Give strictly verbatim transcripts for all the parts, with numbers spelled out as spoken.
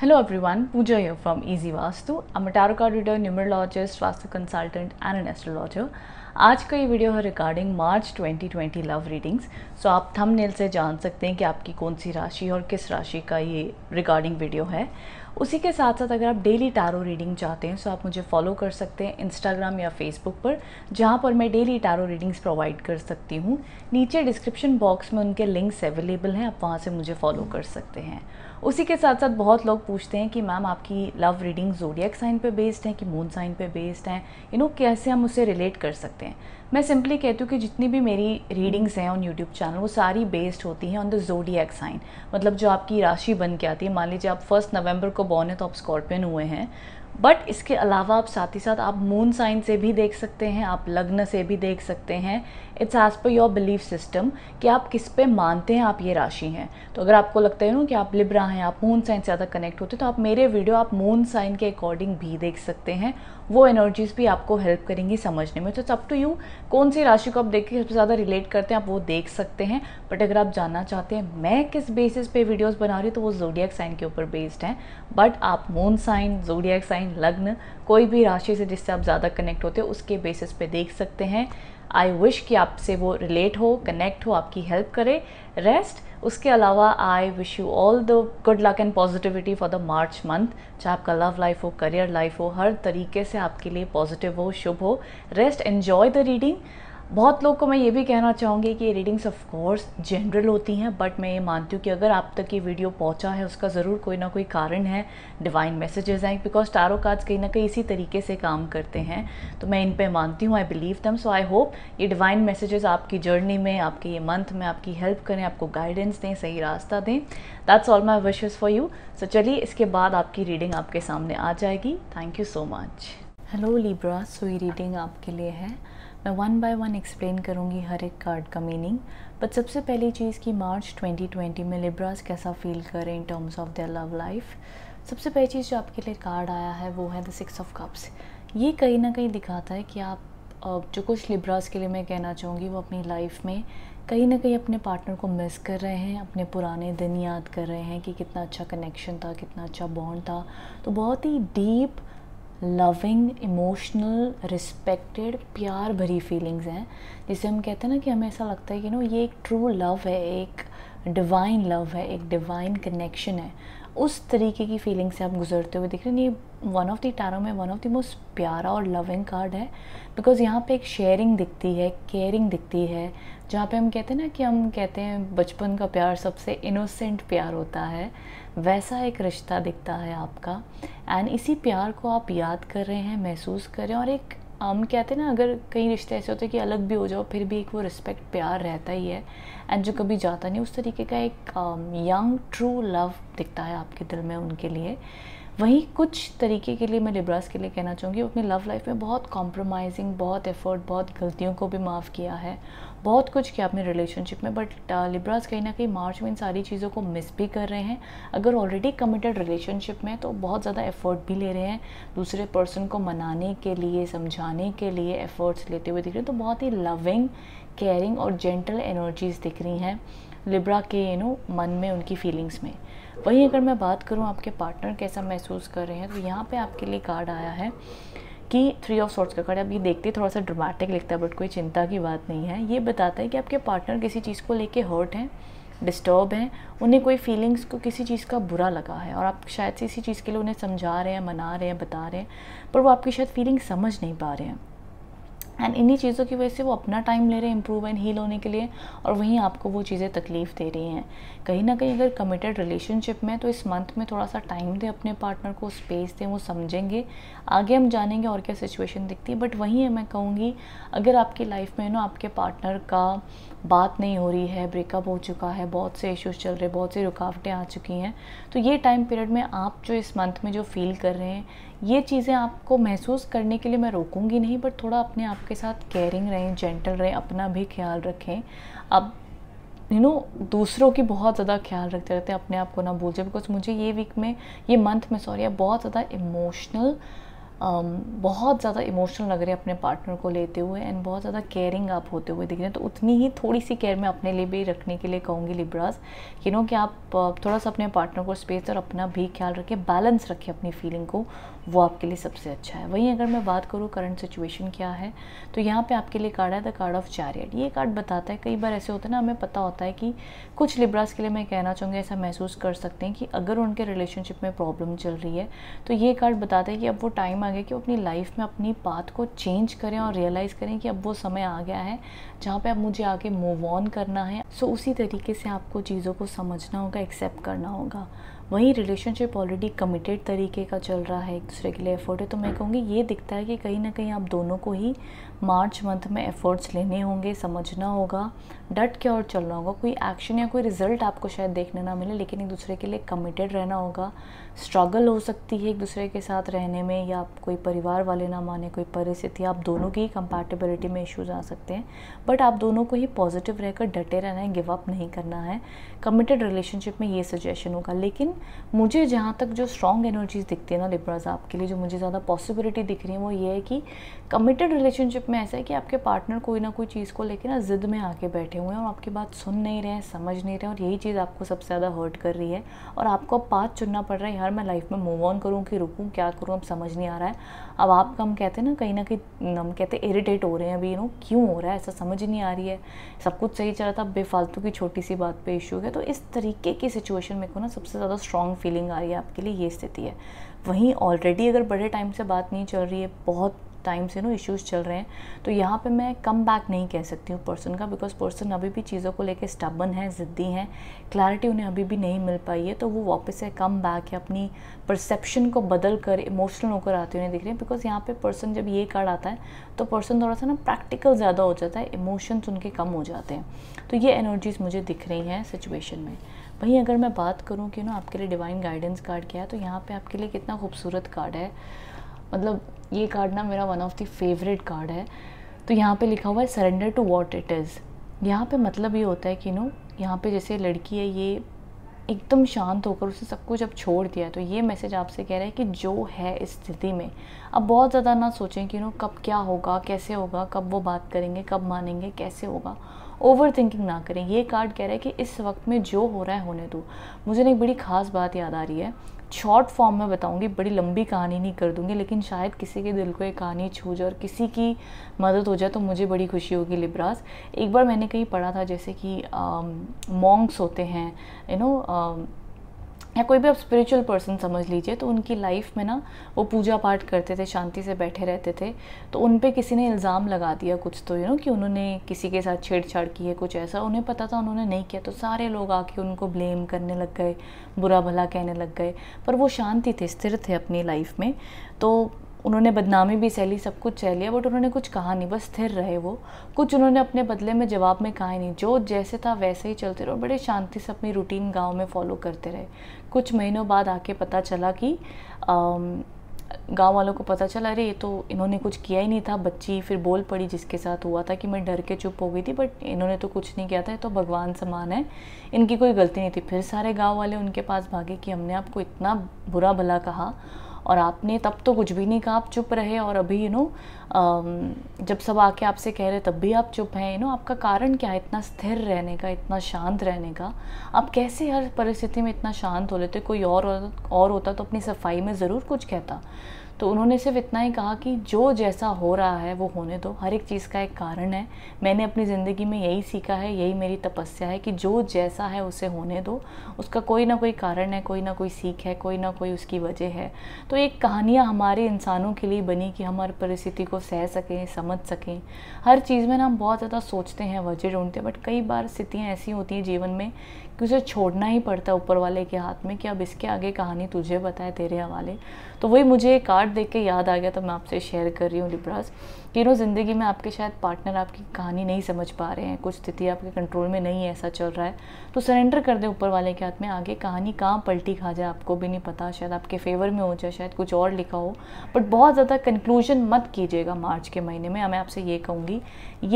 Hello everyone, Pooja here from Easy Vaastu. I'm a tarot card reader, numerologist, Vastu consultant and an astrologer. आज का ये video है regarding March twenty twenty love readings. So आप thumbnail से जान सकते हैं कि आपकी कौन सी राशि और किस राशि का ये रिगार्डिंग वीडियो है. उसी के साथ साथ अगर आप डेली टैरो रीडिंग चाहते हैं सो आप मुझे फॉलो कर सकते हैं इंस्टाग्राम या फेसबुक पर, जहां पर मैं डेली टैरो रीडिंग्स प्रोवाइड कर सकती हूं. नीचे डिस्क्रिप्शन बॉक्स में उनके लिंक्स अवेलेबल हैं, आप वहां से मुझे फॉलो कर सकते हैं. उसी के साथ साथ बहुत लोग पूछते हैं कि मैम आपकी लव रीडिंग ज़ोडिएक साइन पर बेस्ड है कि मून साइन पर बेस्ड हैं, यू नो कैसे हम उससे रिलेट कर सकते हैं. मैं सिंपली कहती हूँ कि जितनी भी मेरी रीडिंग्स हैं ऑन यूट्यूब चैनल वो सारी बेस्ड होती हैं ऑन द ज़ोडिएक साइन, मतलब जो आपकी राशि बन के आती है. मान लीजिए आप फर्स्ट नवंबर को बॉर्न है तो आप स्कॉर्पियन हुए हैं, बट इसके अलावा आप साथ ही साथ आप मून साइन से भी देख सकते हैं, आप लग्न से भी देख सकते हैं. It's as per your belief system कि आप किस पे मानते हैं आप ये राशि हैं. तो अगर आपको लगता है ना कि आप लिब्रा हैं, आप मून साइन से ज़्यादा कनेक्ट होते हैं, तो आप मेरे वीडियो आप मून साइन के अकॉर्डिंग भी देख सकते हैं. वो एनर्जीज़ भी आपको हेल्प करेंगी समझने में. तो इट्स अप टू यू कौन सी राशि को आप देख के सबसे ज़्यादा रिलेट करते हैं, आप वो देख सकते हैं. बट अगर आप जानना चाहते हैं मैं किस बेसिस पे वीडियोस बना रही हूँ तो वो ज़ोडिएक साइन के ऊपर बेस्ड हैं. बट आप मून साइन, ज़ोडिएक साइन, लग्न, कोई भी राशि से जिससे आप ज़्यादा कनेक्ट होते हो उसके बेसिस पे देख सकते हैं. आई विश कि आपसे वो रिलेट हो, कनेक्ट हो, आपकी हेल्प करे. रेस्ट उसके अलावा I wish you all the good luck and positivity for the March month. चाहे आपका लव लाइफ हो, करियर लाइफ हो, हर तरीके से आपके लिए पॉजिटिव हो, शुभ हो. Rest, enjoy the reading. बहुत लोग को मैं ये भी कहना चाहूँगी कि ये रीडिंग्स ऑफ कोर्स जनरल होती हैं, बट मैं ये मानती हूँ कि अगर आप तक ये वीडियो पहुँचा है उसका ज़रूर कोई ना कोई कारण है, डिवाइन मैसेजेस हैं, बिकॉज टैरो कार्ड्स कहीं ना कहीं इसी तरीके से काम करते हैं. तो मैं इन पे मानती हूँ, I believe them. So I hope ये डिवाइन मैसेजेस आपकी जर्नी में, आपके ये मंथ में आपकी हेल्प करें, आपको गाइडेंस दें, सही रास्ता दें. That's all my wishes for you. So चलिए इसके बाद आपकी रीडिंग आपके सामने आ जाएगी. Thank you so much. Hello Libra, so ये रीडिंग आपके लिए है. मैं वन बाय वन एक्सप्लेन करूँगी हर एक कार्ड का मीनिंग. बट सबसे पहली चीज़ कि मार्च ट्वेंटी ट्वेंटी में लिब्रास कैसा फील करें in terms of their love life. सबसे पहली चीज़ जो आपके लिए कार्ड आया है वो है द सिक्स ऑफ कप्स. ये कहीं ना कहीं दिखाता है कि आप जो कुछ लिब्रास के लिए मैं कहना चाहूँगी वो अपनी लाइफ में कहीं ना कहीं अपने पार्टनर को मिस कर रहे हैं, अपने पुराने दिन याद कर रहे हैं कि कितना अच्छा कनेक्शन था, कितना अच्छा बॉन्ड था. तो बहुत ही डीप, लविंग, इमोशनल, रिस्पेक्टेड, प्यार भरी फीलिंग्स हैं, जिसे हम कहते हैं ना कि हमें ऐसा लगता है कि नो ये एक ट्रू लव है, एक डिवाइन लव है, एक डिवाइन कनेक्शन है. उस तरीके की फीलिंग से आप गुजरते हुए दिख रहे हैं. ये वन ऑफ द टैरो में वन ऑफ द मोस्ट प्यारा और लविंग कार्ड है, बिकॉज यहाँ पे एक शेयरिंग दिखती है, केयरिंग दिखती है, जहाँ पे हम कहते हैं ना कि हम कहते हैं बचपन का प्यार सबसे इनोसेंट प्यार होता है, वैसा एक रिश्ता दिखता है आपका. एंड इसी प्यार को आप याद कर रहे हैं, महसूस कर रहे हैं. और एक हम कहते हैं ना अगर कई रिश्ते ऐसे होते हैं कि अलग भी हो जाओ फिर भी एक वो रिस्पेक्ट, प्यार रहता ही है एंड जो कभी जाता नहीं, उस तरीके का एक यंग ट्रू लव दिखता है आपके दिल में उनके लिए. वहीं कुछ तरीके के लिए मैं लिब्रास के लिए कहना चाहूँगी अपने लव लाइफ में बहुत कॉम्प्रोमाइजिंग, बहुत एफर्ट, बहुत गलतियों को भी माफ़ किया है, बहुत कुछ किया अपने रिलेशनशिप में. बट लिब्रास कहीं ना कहीं मार्च में इन सारी चीज़ों को मिस भी कर रहे हैं. अगर ऑलरेडी कमिटेड रिलेशनशिप में तो बहुत ज़्यादा एफर्ट भी ले रहे हैं, दूसरे पर्सन को मनाने के लिए, समझाने के लिए एफर्ट्स लेते हुए दिख रहे हैं. तो बहुत ही लविंग, केयरिंग और जेंटल एनर्जीज़ दिख रही हैं लिब्रा के यू नो मन में, उनकी फीलिंग्स में. वहीं अगर मैं बात करूं आपके पार्टनर कैसा महसूस कर रहे हैं तो यहाँ पे आपके लिए कार्ड आया है कि थ्री ऑफ सॉर्ट्स का कार्ड. अब ये देखते ही थोड़ा सा ड्रामेटिक लगता है बट कोई चिंता की बात नहीं है. ये बताता है कि आपके पार्टनर किसी चीज़ को लेके हर्ट हैं, डिस्टर्ब हैं, उन्हें कोई फीलिंग्स को किसी चीज़ का बुरा लगा है और आप शायद से इसी चीज़ के लिए उन्हें समझा रहे हैं, मना रहे हैं, बता रहे हैं, पर वो आपकी शायद फीलिंग्स समझ नहीं पा रहे हैं. एंड इन्हीं चीज़ों की वजह से वो अपना टाइम ले रहे हैं इम्प्रूव एंड हील होने के लिए, और वहीं आपको वो चीज़ें तकलीफ़ दे रही हैं. कहीं ना कहीं अगर कमिटेड रिलेशनशिप में तो इस मंथ में थोड़ा सा टाइम दें अपने पार्टनर को, स्पेस दें, वो समझेंगे. आगे हम जानेंगे और क्या सिचुएशन दिखती है. बट वहीं मैं कहूँगी अगर आपकी लाइफ में ना आपके पार्टनर का बात नहीं हो रही है, ब्रेकअप हो चुका है, बहुत से इश्यूज़ चल रहे, बहुत सी रुकावटें आ चुकी हैं, तो ये टाइम पीरियड में आप जो इस मंथ में जो फील कर रहे हैं ये चीज़ें आपको महसूस करने के लिए मैं रोकूंगी नहीं, बट थोड़ा अपने आप के साथ केयरिंग रहें, जेंटल रहें, अपना भी ख्याल रखें. अब यू नो दूसरों की बहुत ज़्यादा ख्याल रखते रहते हैं, अपने आप को ना भूल जाए, बिकॉज मुझे ये वीक में, ये मंथ में सॉरी, आप बहुत ज़्यादा इमोशनल, बहुत ज़्यादा इमोशनल लग रहे हैं अपने पार्टनर को लेते हुए एंड बहुत ज़्यादा केयरिंग आप होते हुए दिख रहे हैं। तो उतनी ही थोड़ी सी केयर मैं अपने लिए भी रखने के लिए कहूँगी लिब्रास, यू नो कि आप थोड़ा सा अपने पार्टनर को स्पेस और अपना भी ख्याल रखें, बैलेंस रखें अपनी फीलिंग को, वो आपके लिए सबसे अच्छा है। वहीं अगर मैं बात करूँ करंट सिचुएशन क्या है, तो यहाँ पर आपके लिए कार्ड है द कार्ड ऑफ चैरियट। ये कार्ड बताता है, कई बार ऐसे होता है ना, हमें पता होता है कि कुछ लिब्रास के लिए मैं कहना चाहूँगी ऐसा महसूस कर सकते हैं कि अगर उनके रिलेशनशिप में प्रॉब्लम चल रही है तो ये कार्ड बताता है कि अब वो टाइम कि वो अपनी लाइफ में अपनी बात को चेंज करें और रियलाइज़ करें कि अब वो समय आ गया है जहाँ पे अब मुझे आगे मूव ऑन करना है। सो so, उसी तरीके से आपको चीज़ों को समझना होगा, एक्सेप्ट करना होगा। वहीं रिलेशनशिप ऑलरेडी कमिटेड तरीके का चल रहा है, एक दूसरे के लिए एफर्ट है, तो मैं कहूँगी ये दिखता है कि कहीं ना कहीं आप दोनों को ही मार्च मंथ में एफर्ट्स लेने होंगे, समझना होगा, डट के और चलना होगा। कोई एक्शन या कोई रिजल्ट आपको शायद देखने ना मिले, लेकिन एक दूसरे के लिए कमिटेड रहना होगा। स्ट्रगल हो सकती है एक दूसरे के साथ रहने में, या आप कोई परिवार वाले ना माने, कोई परिस्थिति, आप दोनों की कंपैटिबिलिटी में इश्यूज आ सकते हैं, बट आप दोनों को ही पॉजिटिव रहकर डटे रहना है, गिव अप नहीं करना है। कमिटेड रिलेशनशिप में ये सजेशन होगा। लेकिन मुझे जहाँ तक जो स्ट्रॉन्ग एनर्जीज दिखती है ना लिब्रास आपके लिए, जो मुझे ज़्यादा पॉसिबिलिटी दिख रही है वो ये है कि कमिटेड रिलेशनशिप में ऐसा है कि आपके पार्टनर कोई ना कोई चीज़ को लेकर ना ज़िद में आके बैठे हुए हैं और आपकी बात सुन नहीं रहे हैं, समझ नहीं रहे हैं, और यही चीज़ आपको सबसे ज़्यादा हर्ट कर रही है। और आपको अब पाथ चुनना पड़ रहा है, यार मैं लाइफ में मूव ऑन करूँ कि रुकूँ, क्या करूँ, अब समझ नहीं आ रहा है। अब आप कम कहते हैं ना, कहीं ना कहीं हम कहते हैं इरिटेट हो रहे हैं अभी, यू नो क्यों हो रहा है ऐसा, समझ नहीं आ रही है, सब कुछ सही चल रहा था, बेफालतू की छोटी सी बात पर इशू है। तो इस तरीके की सिचुएशन में को ना सबसे ज़्यादा स्ट्रॉन्ग फीलिंग आ रही है आपके लिए, ये स्थिति है। वहीं ऑलरेडी अगर बड़े टाइम से बात नहीं चल रही है, बहुत टाइम से नो इश्यूज़ चल रहे हैं, तो यहाँ पे मैं कम बैक नहीं कह सकती हूँ पर्सन का, बिकॉज पर्सन अभी भी चीज़ों को लेके स्टबन है, ज़िद्दी हैं, क्लैरिटी उन्हें अभी भी नहीं मिल पाई है। तो वो वापस से कम बैक या अपनी परसेप्शन को बदल कर इमोशनल होकर आते हुए दिख रहे हैं, बिकॉज यहाँ पे पर्सन जब ये कार्ड आता है तो पर्सन थोड़ा सा ना प्रैक्टिकल ज़्यादा हो जाता है, इमोशंस उनके कम हो जाते हैं। तो ये एनर्जीज़ मुझे दिख रही हैं सिचुएशन में। वहीं अगर मैं बात करूँ कि ना आपके लिए डिवाइन गाइडेंस कार्ड क्या है, तो यहाँ पर आपके लिए कितना खूबसूरत कार्ड है, मतलब ये कार्ड ना मेरा one of the favourite card है। तो यहाँ पे लिखा हुआ है surrender to what it is. यहाँ पे मतलब ये होता है कि नो यहाँ पे जैसे लड़की है, ये एकदम शांत होकर उसने सब कुछ अब छोड़ दिया है, तो ये मैसेज आपसे कह रहा है कि जो है इस स्थिति में अब बहुत ज़्यादा ना सोचें कि नो कब क्या होगा, कैसे होगा, कब वो बात करेंगे, कब मानेंगे, कैसे होगा, ओवर थिंकिंग ना करें। ये कार्ड कह रहा है कि इस वक्त में जो हो रहा है होने दो। मुझे ना एक बड़ी ख़ास बात याद आ रही है, शॉर्ट फॉर्म में बताऊंगी, बड़ी लंबी कहानी नहीं कर दूंगी, लेकिन शायद किसी के दिल को ये कहानी छू जाए और किसी की मदद हो जाए तो मुझे बड़ी खुशी होगी लिब्रास। एक बार मैंने कहीं पढ़ा था जैसे कि मॉन्क्स होते हैं, यू नो, या कोई भी आप स्पिरिचुअल पर्सन समझ लीजिए, तो उनकी लाइफ में ना वो पूजा पाठ करते थे, शांति से बैठे रहते थे, तो उन पे किसी ने इल्ज़ाम लगा दिया कुछ, तो यू नो कि उन्होंने किसी के साथ छेड़छाड़ की है, कुछ ऐसा उन्हें पता था उन्होंने नहीं किया, तो सारे लोग आके उनको ब्लेम करने लग गए, बुरा भला कहने लग गए, पर वो शांति थे, स्थिर थे अपनी लाइफ में। तो उन्होंने बदनामी भी सह ली, सब कुछ सह लिया, बट उन्होंने कुछ कहा नहीं, बस स्थिर रहे वो। कुछ उन्होंने अपने बदले में जवाब में कहा ही नहीं, जो जैसे था वैसे ही चलते रहे, बड़े शांति से अपनी रूटीन गांव में फॉलो करते रहे। कुछ महीनों बाद आके पता चला कि आम, गांव वालों को पता चला, अरे ये तो इन्होंने कुछ किया ही नहीं था। बच्ची फिर बोल पड़ी जिसके साथ हुआ था कि मैं डर के चुप हो गई थी, बट इन्होंने तो कुछ नहीं किया था, तो भगवान समान है, इनकी कोई गलती नहीं थी। फिर सारे गाँव वाले उनके पास भागे कि हमने आपको इतना बुरा भला कहा और आपने तब तो कुछ भी नहीं कहा, आप चुप रहे, और अभी यू नो जब सब आके आपसे कह रहे तब भी आप चुप हैं, यू नो आपका कारण क्या है इतना स्थिर रहने का, इतना शांत रहने का, आप कैसे हर परिस्थिति में इतना शांत हो लेते, कोई और और होता तो अपनी सफाई में ज़रूर कुछ कहता। तो उन्होंने सिर्फ इतना ही कहा कि जो जैसा हो रहा है वो होने दो, हर एक चीज़ का एक कारण है, मैंने अपनी ज़िंदगी में यही सीखा है, यही मेरी तपस्या है कि जो जैसा है उसे होने दो, उसका कोई ना कोई कारण है, कोई ना कोई सीख है, कोई ना कोई उसकी वजह है। तो एक कहानियाँ हमारे इंसानों के लिए बनी कि हम हर परिस्थिति को सह सकें, समझ सकें। हर चीज़ में ना हम बहुत ज़्यादा सोचते हैं, वजह ढूंढते हैं, बट कई बार स्थितियाँ ऐसी होती हैं जीवन में कि उसे छोड़ना ही पड़ता है ऊपर वाले के हाथ में कि अब इसके आगे कहानी तुझे बताए, तेरे हवाले। तो वही मुझे कार्ड देख के याद आ गया, तो मैं आपसे शेयर कर रही हूँ लिब्रास कि नो ज़िंदगी में आपके शायद पार्टनर आपकी कहानी नहीं समझ पा रहे हैं, कुछ स्थिति आपके कंट्रोल में नहीं है, ऐसा चल रहा है, तो सरेंडर कर दे ऊपर वाले के हाथ में। आगे कहानी कहाँ पलटी खा जाए आपको भी नहीं पता, शायद आपके फेवर में हो जाए, शायद कुछ और लिखा हो, बट बहुत ज़्यादा कंक्लूजन मत कीजिएगा मार्च के महीने में। मैं आपसे ये कहूँगी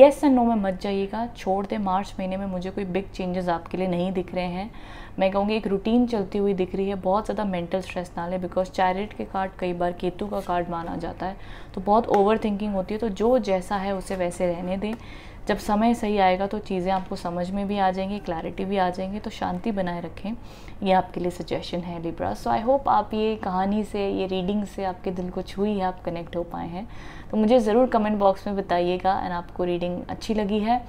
येस एंड नो में मत जाइएगा, छोड़ दें। मार्च महीने में मुझे कोई बिग चेंजेस आपके लिए नहीं दिख रहे हैं, मैं कहूँगी एक रूटीन चलती हुई दिख रही है। बहुत ज़्यादा मेंटल स्ट्रेस ना लें, बिकॉज चैरिट के कार्ड कई बार केतु का कार्ड माना जाता है, तो बहुत ओवर थिंकिंग होती है। तो जो जैसा है उसे वैसे रहने दें, जब समय सही आएगा तो चीज़ें आपको समझ में भी आ जाएंगी, क्लैरिटी भी आ जाएंगी। तो शांति बनाए रखें, ये आपके लिए सजेशन है लिब्रा। सो आई होप आप ये कहानी से, ये रीडिंग से आपके दिल को छुई है, आप कनेक्ट हो पाए हैं। तो मुझे ज़रूर कमेंट बॉक्स में बताइएगा एंड आपको रीडिंग अच्छी लगी है।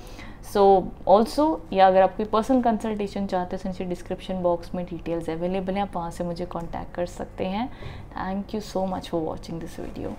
सो ऑल्सो या अगर आप कोई पर्सनल कंसल्टेशन चाहते हो तो नीचे डिस्क्रिप्शन बॉक्स में डिटेल्स अवेलेबल हैं, आप वहाँ से मुझे कॉन्टैक्ट कर सकते हैं। Thank you so much for watching this video.